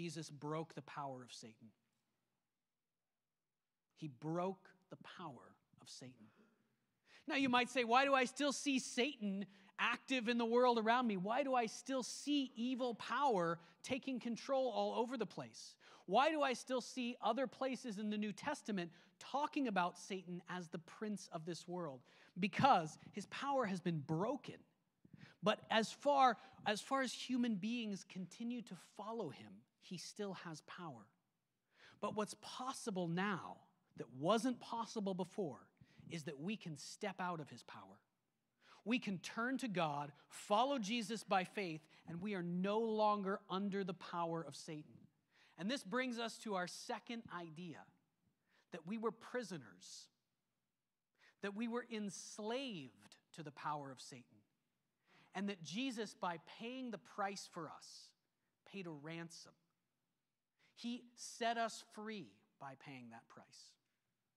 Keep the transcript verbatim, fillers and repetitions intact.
Jesus broke the power of Satan. He broke the power of Satan. Now you might say, why do I still see Satan active in the world around me? Why do I still see evil power taking control all over the place? Why do I still see other places in the New Testament talking about Satan as the prince of this world? Because his power has been broken. But as far as far as human beings continue to follow him, he still has power. But what's possible now that wasn't possible before is that we can step out of his power. We can turn to God, follow Jesus by faith, and we are no longer under the power of Satan. And this brings us to our second idea, that we were prisoners, that we were enslaved to the power of Satan, and that Jesus, by paying the price for us, paid a ransom. He set us free by paying that price.